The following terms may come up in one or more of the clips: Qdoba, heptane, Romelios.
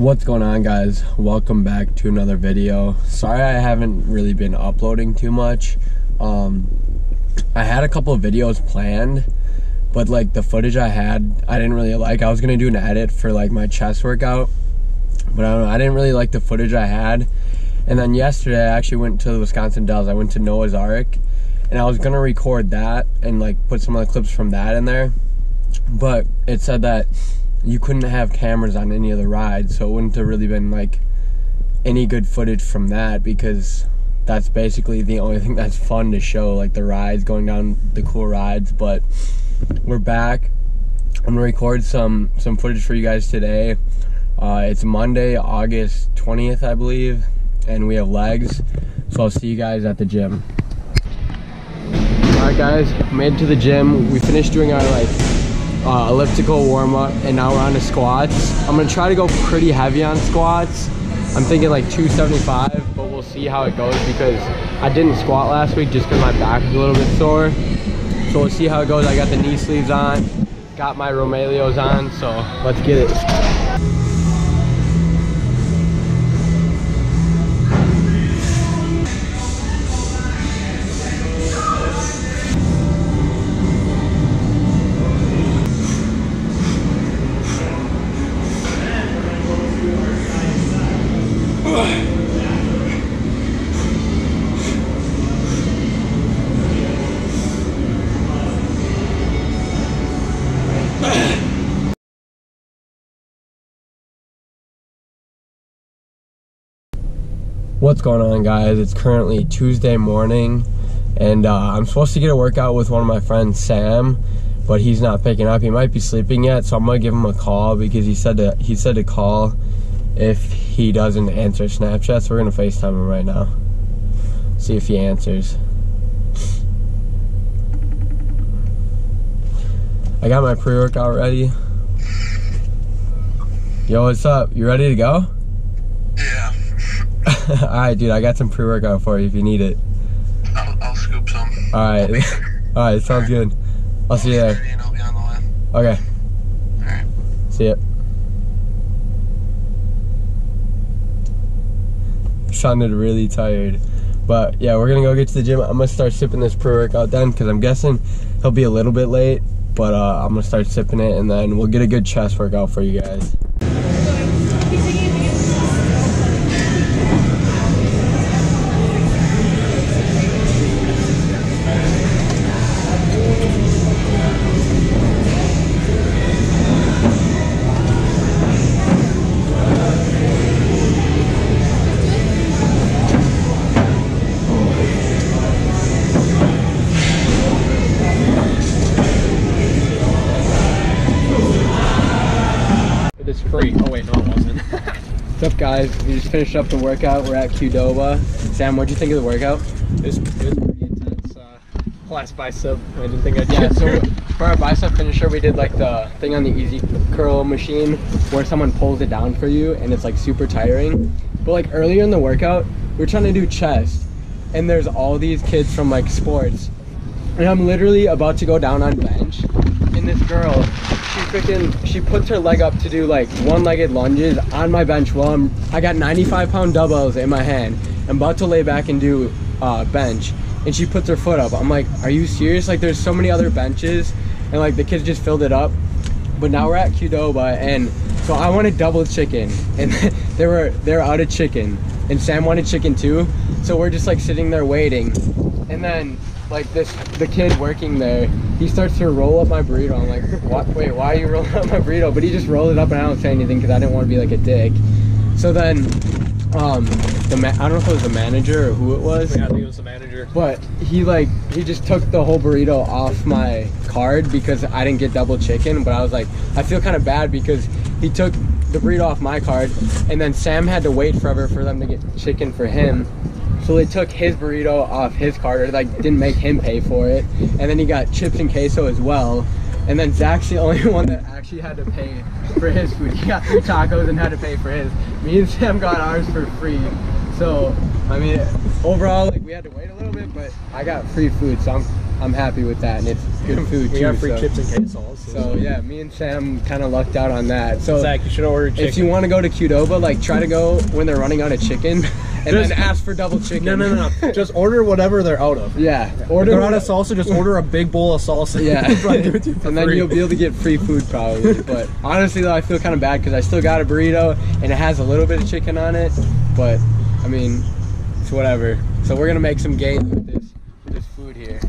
What's going on, guys? Welcome back to another video. Sorry I haven't really been uploading too much. I had a couple of videos planned, but like the footage I didn't really like. I was gonna do an edit for like my chest workout, but I don't know, I didn't really like the footage I had. And then yesterday I actually went to the Wisconsin Dells. I went to Noah's Ark, and I was gonna record that and like put some of the clips from that in there, but it said that you couldn't have cameras on any of the rides, so it wouldn't have really been like any good footage from that, because that's basically the only thing that's fun to show, like the rides, going down the cool rides. But we're back. I'm gonna record some footage for you guys today. It's Monday, August 20th, I believe, and we have legs, so I'll see you guys at the gym. Alright guys, made it to the gym. We finished doing our like elliptical warm-up, and now we're on to squats. I'm gonna try to go pretty heavy on squats. I'm thinking like 275, but we'll see how it goes, because I didn't squat last week just because my back was a little bit sore. So we'll see how it goes. I got the knee sleeves on, got my Romelios on, so let's get it. What's going on, guys? It's currently Tuesday morning, and I'm supposed to get a workout with one of my friends, Sam, but he's not picking up. He might be sleeping yet, so I'm gonna give him a call, because he said to call if he doesn't answer Snapchat. So we're gonna FaceTime him right now, see if he answers. I got my pre-workout ready. Yo, what's up? You ready to go? Yeah. Alright, dude, I got some pre-workout for you if you need it. I'll scoop some. Alright. Alright, sounds good. I'll see you there. I'll be on the line. Okay. Alright. See ya. Sounded really tired. But yeah, we're gonna go get to the gym. I'm gonna start sipping this pre-workout then, because I'm guessing he'll be a little bit late. But I'm gonna start sipping it, and then we'll get a good chest workout for you guys. It's free. Oh wait, no it wasn't. What's up, guys? We just finished up the workout. We're at Qdoba. Sam, what'd you think of the workout? It was pretty intense. Last bicep, I didn't think I'd do. Yeah, so for our bicep finisher, we did like the thing on the easy curl machine where someone pulls it down for you, and it's like super tiring. But like earlier in the workout, we were trying to do chest, and there's all these kids from like sports, and I'm literally about to go down on bench, and this girl, she puts her leg up to do like one-legged lunges on my bench while I got 95-pound dumbbells in my hand. I'm about to lay back and do bench, and she puts her foot up. I'm like, are you serious? Like, there's so many other benches, and like the kids just filled it up. But now we're at Qdoba, and so I wanted double chicken, and they're out of chicken, and Sam wanted chicken too. So we're just like sitting there waiting, and then like the kid working there, he starts to roll up my burrito. I'm like, what? Wait, why are you rolling up my burrito? But he just rolled it up, and I don't say anything because I didn't want to be like a dick. So then, I don't know if it was the manager or who it was. Yeah, I think it was the manager. But he just took the whole burrito off my card because I didn't get double chicken. But I was like, I feel kind of bad because he took the burrito off my card, and then Sam had to wait forever for them to get chicken for him. So they took his burrito off his card, or like didn't make him pay for it, and then he got chips and queso as well. And then Zach's the only one that actually had to pay for his food. He got 3 tacos and had to pay for his. Me and Sam got ours for free. So I mean, overall, like, we had to wait a little bit, but I got free food, so I'm happy with that, and it's good food. We got free chips and quesadillas. So yeah, me and Sam kind of lucked out on that. So Zach, you should order chicken. If you want to go to Qdoba, like, try to go when they're running out of chicken, and then ask for double chicken. No. Just order whatever they're out of. Yeah. Order. If they're out of salsa, just order a big bowl of salsa. Yeah. And then you'll be able to get free food probably. But honestly though, I feel kind of bad because I still got a burrito and it has a little bit of chicken on it, but I mean, it's whatever. So we're gonna make some gains with this food here.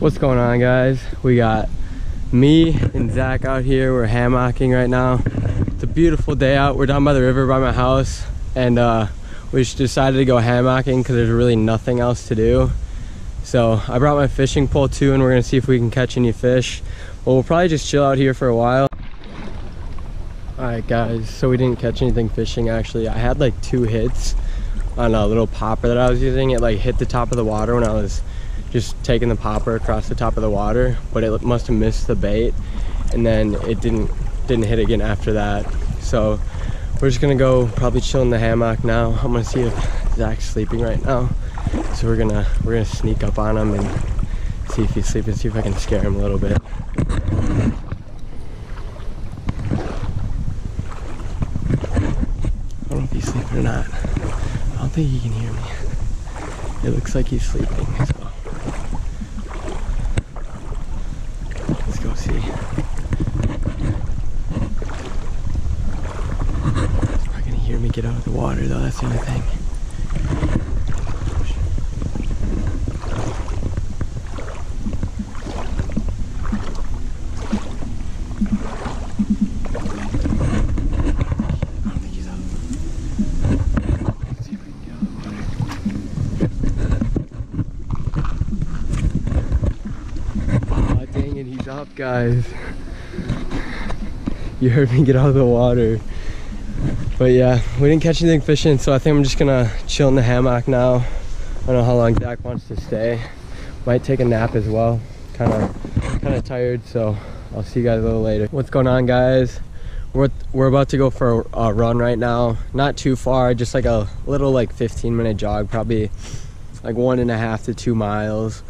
What's going on, guys? We got me and Zach out here. We're hammocking right now. It's a beautiful day out. We're down by the river by my house, and we just decided to go hammocking because there's really nothing else to do. So I brought my fishing pole too, and we're gonna see if we can catch any fish. Well, we'll probably just chill out here for a while. All right, guys, so we didn't catch anything fishing actually. I had like 2 hits on a little popper that I was using. It like hit the top of the water when I was just taking the popper across the top of the water, but it must have missed the bait, and then it didn't hit again after that. So we're just gonna go probably chill in the hammock now. I'm gonna see if Zach's sleeping right now, so we're gonna sneak up on him and see if he's sleeping, see if I can scare him a little bit. I don't know if he's sleeping or not. I don't think he can hear me. It looks like he's sleeping. Let's go see. He's probably gonna hear me get out of the water though, that's the only thing. Up, guys, you heard me get out of the water. But yeah, we didn't catch anything fishing, so I think I'm just gonna chill in the hammock now. I don't know how long Zach wants to stay. Might take a nap as well. Kind of tired, so I'll see you guys a little later. What's going on, guys? We're about to go for a run right now. Not too far, just like a little like 15-minute jog, probably like 1.5 to 2 miles.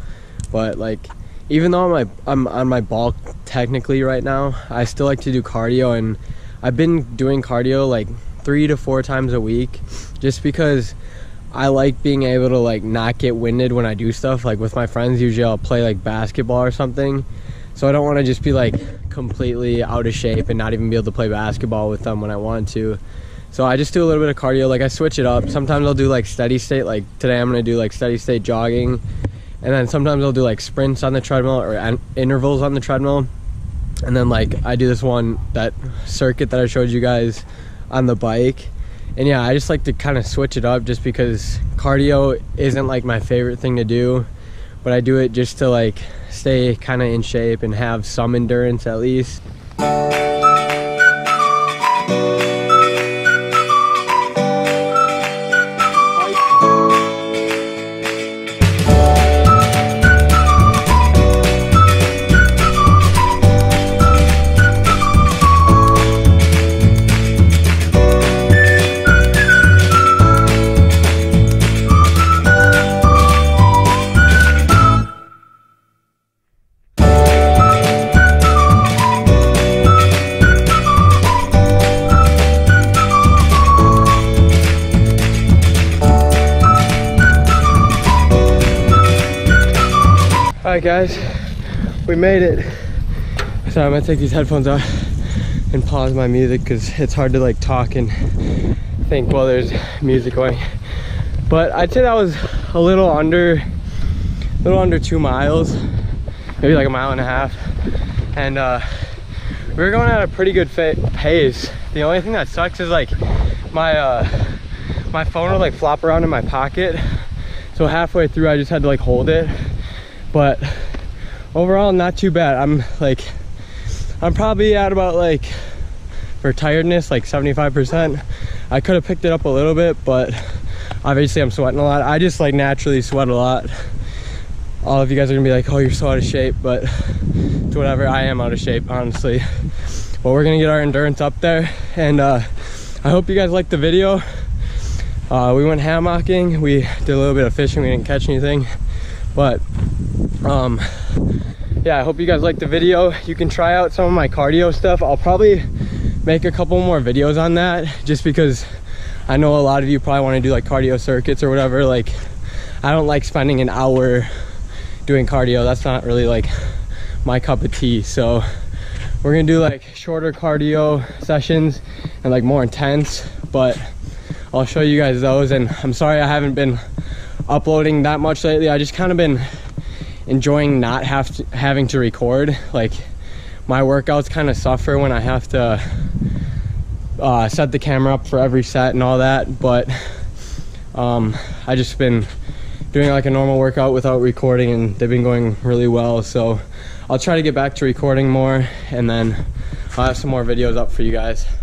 But like, even though I'm on my bulk technically right now, I still like to do cardio, and I've been doing cardio like 3 to 4 times a week, just because I like being able to like not get winded when I do stuff. Like with my friends, usually I'll play like basketball or something, so I don't want to just be like completely out of shape and not even be able to play basketball with them when I want to. So I just do a little bit of cardio. Like I switch it up. Sometimes I'll do like steady state. Like today I'm gonna do like steady state jogging, and then sometimes I'll do like sprints on the treadmill or intervals on the treadmill. And then like I do this one, that circuit that I showed you guys on the bike. And yeah, I just like to kind of switch it up, just because cardio isn't like my favorite thing to do, but I do it just to like stay kind of in shape and have some endurance at least. Alright guys, we made it. So I'm gonna take these headphones off and pause my music, because it's hard to like talk and think while there's music going. But I'd say that was a little under 2 miles, maybe like 1.5 miles. And we were going at a pretty good pace. The only thing that sucks is like my phone would like flop around in my pocket, so halfway through I just had to like hold it. But overall, not too bad. I'm probably at about like, for tiredness, like 75%. I could have picked it up a little bit, but obviously I'm sweating a lot. I just like naturally sweat a lot. All of you guys are gonna be like, oh, you're so out of shape, but it's whatever. I am out of shape, honestly. But we're gonna get our endurance up there. And I hope you guys liked the video. We went hammocking, we did a little bit of fishing, we didn't catch anything. But yeah, I hope you guys liked the video. You can try out some of my cardio stuff. I'll probably make a couple more videos on that, just because I know a lot of you probably want to do like cardio circuits or whatever. Like, I don't like spending an hour doing cardio. That's not really like my cup of tea. So we're gonna do like shorter cardio sessions and like more intense, but I'll show you guys those. And I'm sorry I haven't been uploading that much lately. I just kind of been enjoying not having to record. Like, my workouts kind of suffer when I have to set the camera up for every set and all that, but I just been doing like a normal workout without recording, and they've been going really well. So I'll try to get back to recording more, and then I'll have some more videos up for you guys.